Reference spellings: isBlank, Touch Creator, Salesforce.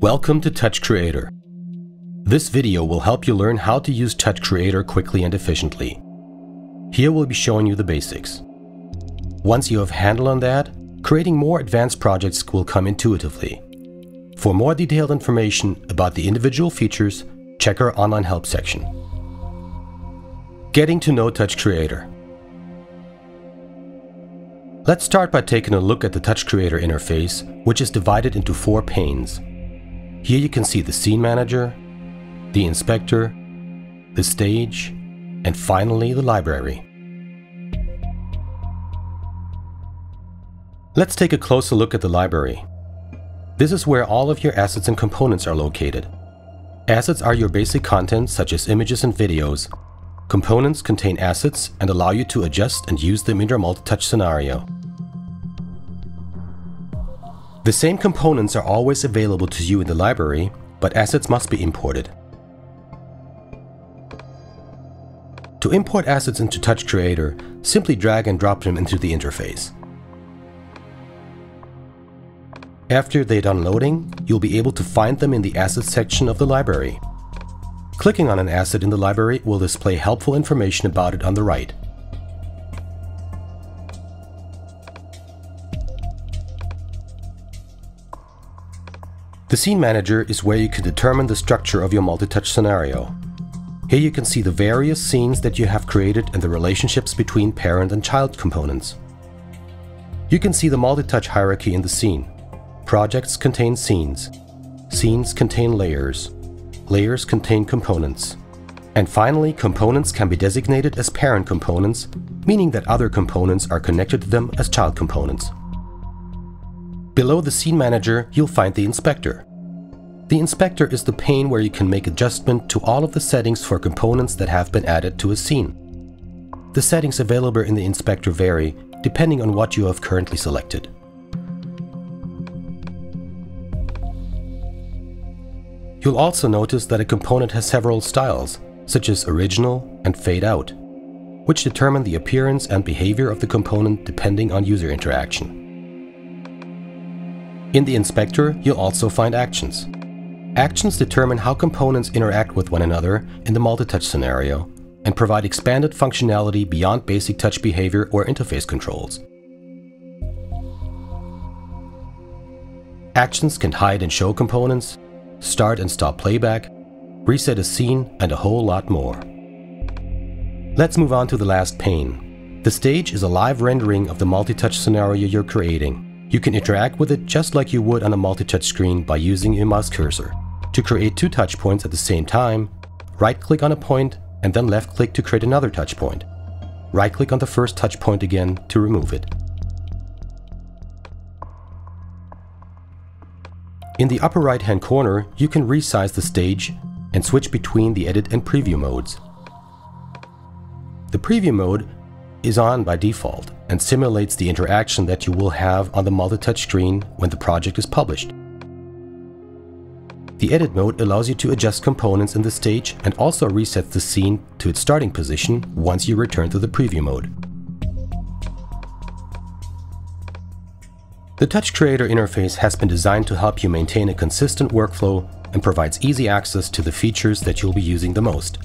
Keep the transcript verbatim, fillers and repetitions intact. Welcome to Touch Creator. This video will help you learn how to use Touch Creator quickly and efficiently. Here we'll be showing you the basics. Once you have a handle on that, creating more advanced projects will come intuitively. For more detailed information about the individual features, check our online help section. Getting to know Touch Creator. Let's start by taking a look at the Touch Creator interface, which is divided into four panes. Here you can see the Scene Manager, the Inspector, the Stage, and finally the Library. Let's take a closer look at the Library. This is where all of your assets and components are located. Assets are your basic content, such as images and videos. Components contain assets and allow you to adjust and use them in your multi-touch scenario. The same components are always available to you in the library, but assets must be imported. To import assets into Touch Creator, simply drag and drop them into the interface. After they're done loading, you'll be able to find them in the Assets section of the library. Clicking on an asset in the library will display helpful information about it on the right. The Scene Manager is where you can determine the structure of your multi-touch scenario. Here you can see the various scenes that you have created and the relationships between parent and child components. You can see the multi-touch hierarchy in the scene. Projects contain scenes. Scenes contain layers. Layers contain components. And finally, components can be designated as parent components, meaning that other components are connected to them as child components. Below the Scene Manager, you'll find the Inspector. The Inspector is the pane where you can make adjustment to all of the settings for components that have been added to a scene. The settings available in the Inspector vary, depending on what you have currently selected. You'll also notice that a component has several styles, such as Original and Fade Out, which determine the appearance and behavior of the component depending on user interaction. In the Inspector, you'll also find Actions. Actions determine how components interact with one another in the multi-touch scenario and provide expanded functionality beyond basic touch behavior or interface controls. Actions can hide and show components, start and stop playback, reset a scene, and a whole lot more. Let's move on to the last pane. The Stage is a live rendering of the multi-touch scenario you're creating. You can interact with it just like you would on a multi-touch screen by using your mouse cursor. To create two touch points at the same time, right-click on a point and then left-click to create another touch point. Right-click on the first touch point again to remove it. In the upper right-hand corner, you can resize the stage and switch between the edit and preview modes. The preview mode is on by default and simulates the interaction that you will have on the multi-touch screen when the project is published. The edit mode allows you to adjust components in the stage and also resets the scene to its starting position once you return to the preview mode. The Touch Creator interface has been designed to help you maintain a consistent workflow and provides easy access to the features that you'll be using the most.